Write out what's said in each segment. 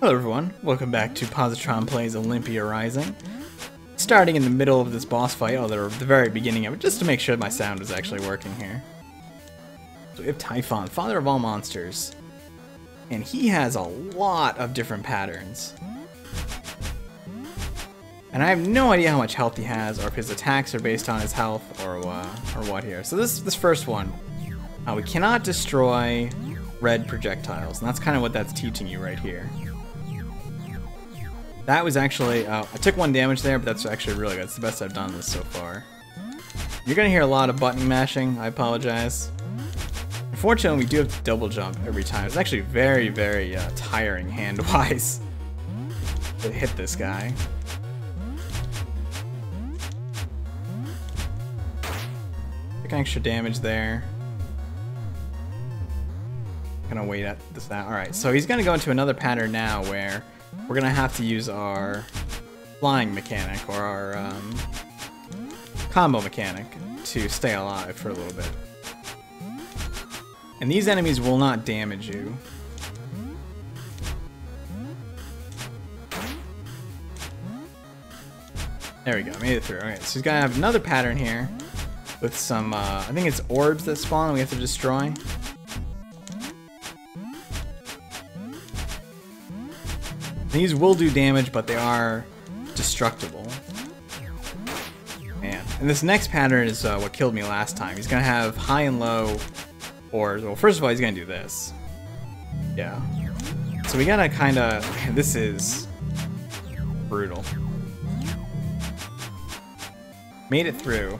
Hello everyone, welcome back to Positron Plays Olympia Rising. Starting in the middle of this boss fight, although the very beginning of it, just to make sure my sound is actually working here. So we have Typhon, father of all monsters. And he has a lot of different patterns. And I have no idea how much health he has, or if his attacks are based on his health, or what here. So this first one, we cannot destroy red projectiles, and that's kind of what that's teaching you right here. That was actually, I took one damage there, but that's actually really good. It's the best I've done this so far. You're going to hear a lot of button mashing, I apologize. Unfortunately, we do have to double jump every time. It's actually very, very tiring hand-wise to hit this guy. Took extra damage there. Gonna wait at this now. Alright, so he's gonna go into another pattern now where we're gonna have to use our flying mechanic or our combo mechanic to stay alive for a little bit. And these enemies will not damage you. There we go, made it through. Alright, so he's gonna have another pattern here with some, I think it's orbs that spawn and we have to destroy. These will do damage, but they are destructible. Man. And this next pattern is what killed me last time. He's going to have high and low orbs. Well, first of all, he's going to do this. Yeah. So we got to kind of... This is brutal. Made it through.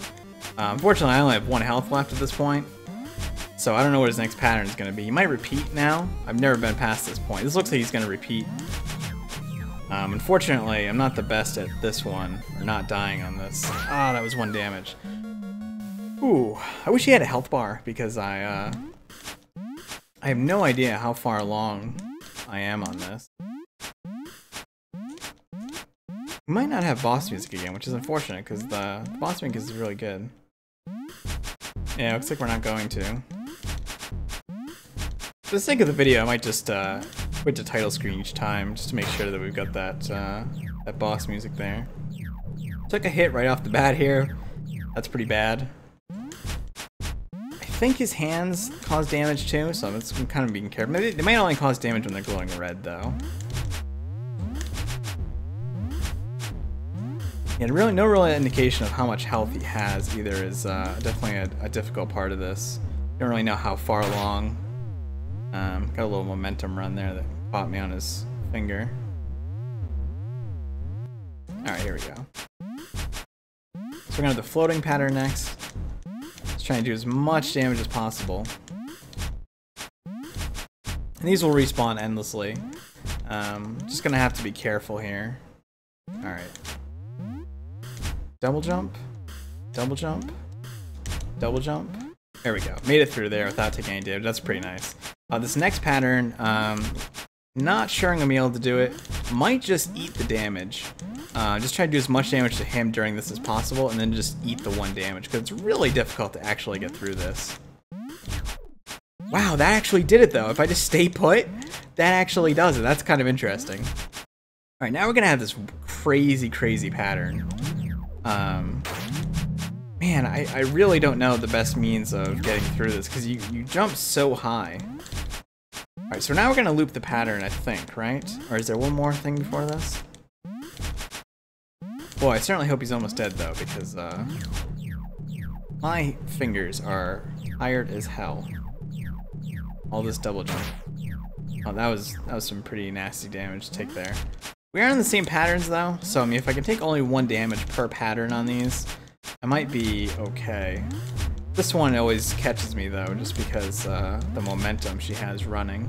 Unfortunately, I only have one health left at this point. So I don't know what his next pattern is going to be. He might repeat now. I've never been past this point. This looks like he's going to repeat. Unfortunately, I'm not the best at this one, or not dying on this. Ah, that was one damage. Ooh, I wish he had a health bar, because I have no idea how far along I am on this. We might not have boss music again, which is unfortunate, because the boss music is really good. Yeah, looks like we're not going to. For the sake of the video, I might just, quit the title screen each time just to make sure that we've got that that boss music there. Took a hit right off the bat here. That's pretty bad. I think his hands cause damage too, so I'm kind of being careful. Maybe they might only cause damage when they're glowing red though. And really, no real indication of how much health he has either is definitely a difficult part of this. Don't really know how far along. Got a little momentum run there that caught me on his finger. Alright, here we go. So we're gonna have the floating pattern next. Just trying to do as much damage as possible. And these will respawn endlessly. Just gonna have to be careful here. Alright. Double jump. Double jump. Double jump. There we go. Made it through there without taking any damage. That's pretty nice. This next pattern, not sure I'm going to be able to do it. Might just eat the damage. Just try to do as much damage to him during this as possible, and then just eat the one damage, because it's really difficult to actually get through this. Wow, that actually did it, though. If I just stay put, that actually does it. That's kind of interesting. Alright, now we're going to have this crazy, crazy pattern. Man, I really don't know the best means of getting through this, because you jump so high. Alright, so now we're going to loop the pattern, I think, right? Or is there one more thing before this? Boy, I certainly hope he's almost dead, though, because my fingers are tired as hell. All this double jump. Oh, that was some pretty nasty damage to take there. We are on the same patterns, though, so I mean, if I can take only one damage per pattern on these, I might be okay. This one always catches me, though, just because the momentum she has running.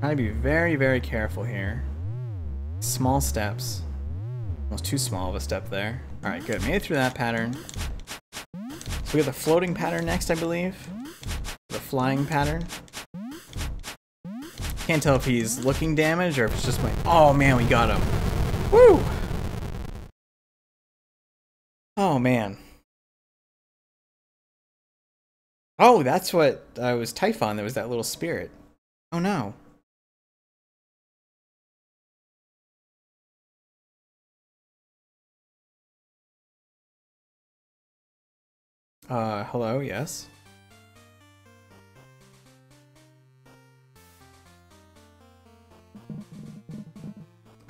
Trying to be very, very careful here. Small steps. Almost too small of a step there. Alright, good. Made it through that pattern. So we got the floating pattern next, I believe. The flying pattern. Can't tell if he's looking damaged or if it's just my... Oh man, we got him. Woo! Oh man. Oh, that's what was Typhon. There was that little spirit. Oh no. Hello, yes.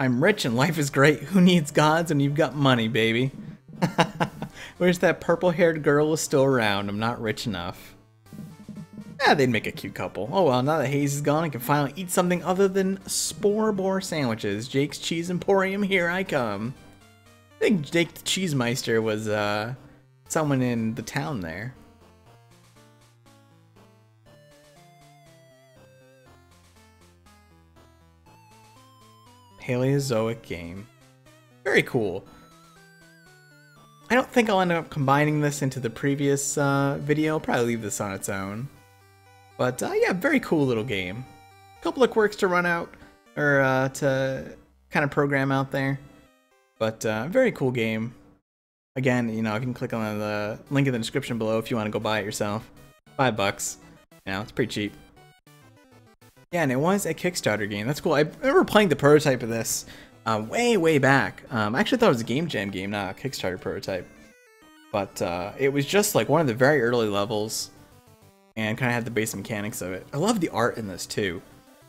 I'm rich and life is great. Who needs gods when you've got money, baby? Where's that purple-haired girl is still around? I'm not rich enough. Yeah, they'd make a cute couple. Oh well, now that Hayes is gone, I can finally eat something other than spore boar sandwiches. Jake's Cheese Emporium, here I come. I think Jake the Cheese Meister was, someone in the town there. Paleozoic game. Very cool. I don't think I'll end up combining this into the previous video. I'll probably leave this on its own. But yeah, very cool little game. A couple of quirks to run out, or to kind of program out there. But very cool game. Again, you know, you can click on the link in the description below if you want to go buy it yourself. $5. You know, it's pretty cheap. Yeah, and it was a Kickstarter game. That's cool. I remember playing the prototype of this way, way back. I actually thought it was a Game Jam game, not a Kickstarter prototype. But it was just like one of the very early levels and kind of had the base mechanics of it. I love the art in this too.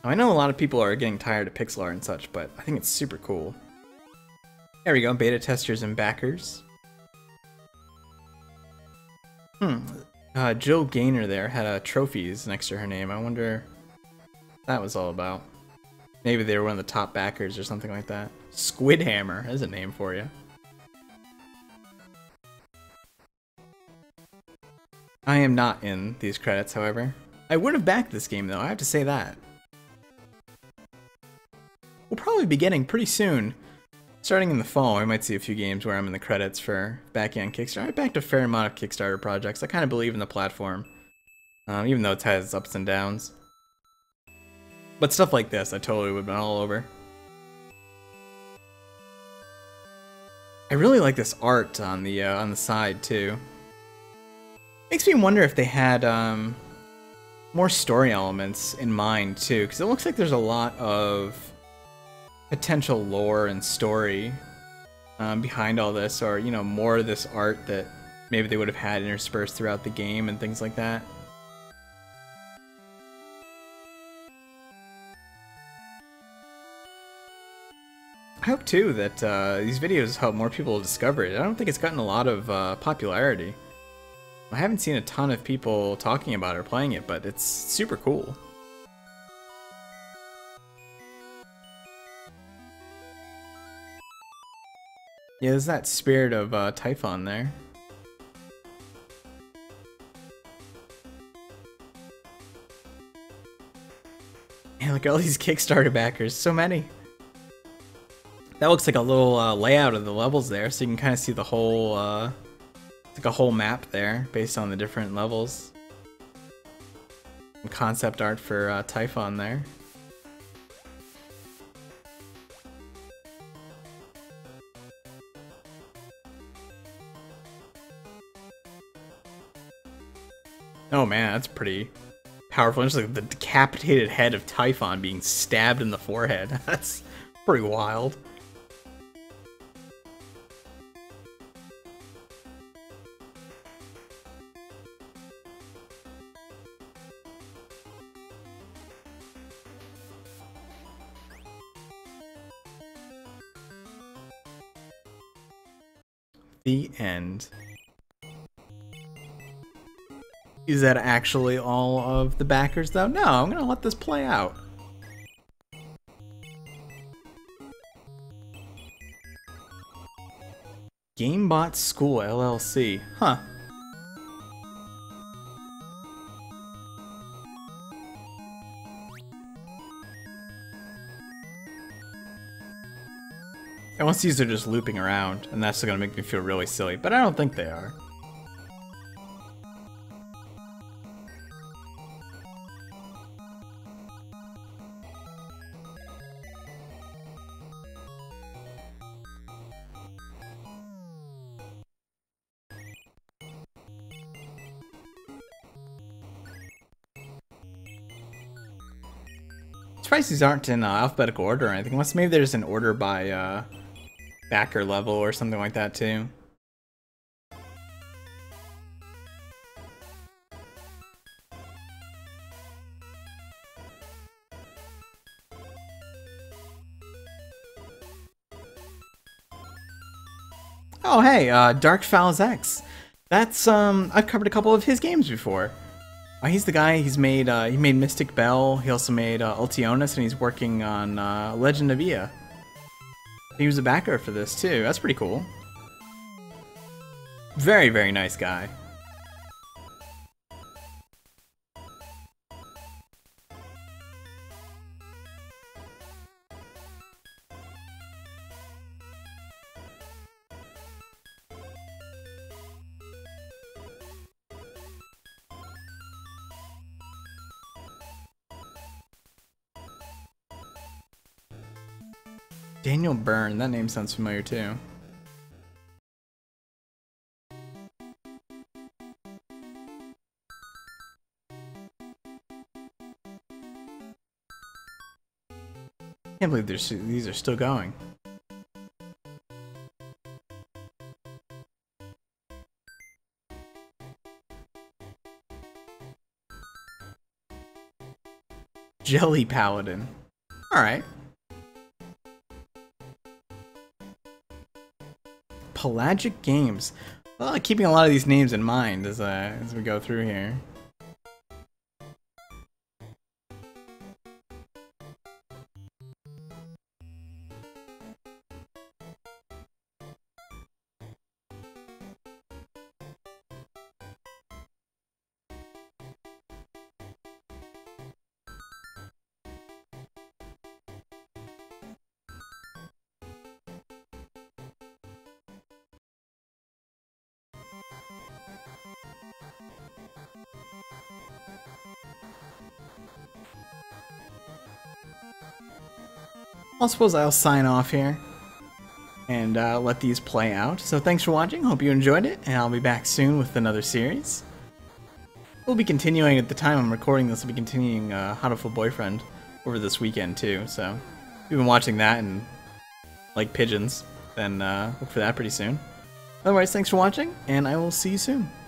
I know a lot of people are getting tired of pixel art and such, but I think it's super cool. There we go, beta testers and backers. Jill Gaynor there had trophies next to her name. I wonder what that was all about. Maybe they were one of the top backers or something like that. Squidhammer, that's a name for you. I am not in these credits, however. I would have backed this game, though. I have to say that. We'll probably be getting pretty soon. Starting in the fall, I might see a few games where I'm in the credits for backing on Kickstarter. I backed a fair amount of Kickstarter projects. I kind of believe in the platform, even though it has its ups and downs. But stuff like this, I totally would have been all over. I really like this art on the side too. Makes me wonder if they had more story elements in mind too, because it looks like there's a lot of potential lore and story behind all this, or you know, more of this art that maybe they would have had interspersed throughout the game and things like that. I hope too that these videos help more people discover it. I don't think it's gotten a lot of popularity. I haven't seen a ton of people talking about it or playing it, but it's super cool. Yeah, there's that spirit of Typhon there. And look at all these Kickstarter backers, so many. That looks like a little layout of the levels there, so you can kind of see the whole, like a whole map there based on the different levels. Some concept art for Typhon there. Oh man, that's pretty powerful. Just like the decapitated head of Typhon being stabbed in the forehead. That's pretty wild. The end. Is that actually all of the backers, though? No, I'm gonna let this play out. Gamebot School LLC, huh. I want to see if they're just looping around, and that's gonna make me feel really silly, but I don't think they are. surprised these aren't in alphabetical order or anything. Unless maybe there's an order by backer level or something like that too. Oh hey, Darkfowl's X. That's I've covered a couple of his games before. He's the guy. He's made he made Mystic Bell. He also made Ultionis, and he's working on Legend of Via. He was a backer for this too. That's pretty cool. Very, very nice guy. Daniel Byrne, that name sounds familiar too. Can't believe these are still going. Jelly Paladin. All right. Pelagic Games. Well, keeping a lot of these names in mind as we go through here. I suppose I'll sign off here and let these play out. So thanks for watching, hope you enjoyed it, and I'll be back soon with another series. We'll be continuing, at the time I'm recording this, we'll be continuing How to Full Boyfriend over this weekend too, so if you've been watching that and like pigeons, then look for that pretty soon. Otherwise, thanks for watching, and I will see you soon.